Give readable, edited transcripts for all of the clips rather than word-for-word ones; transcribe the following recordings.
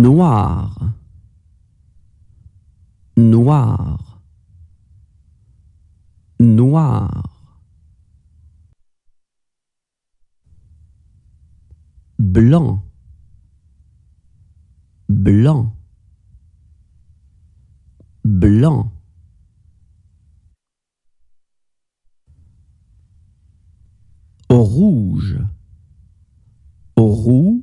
noir, noir, noir. Blanc, blanc, blanc. Rouge, rouge,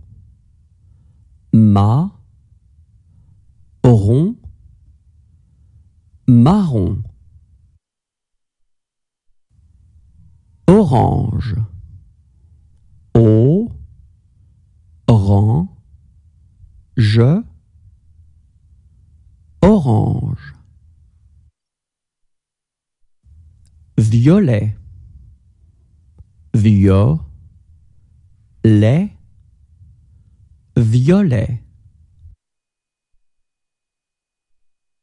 marron, marron. Orange, orange, orange. Violet, violet, violet.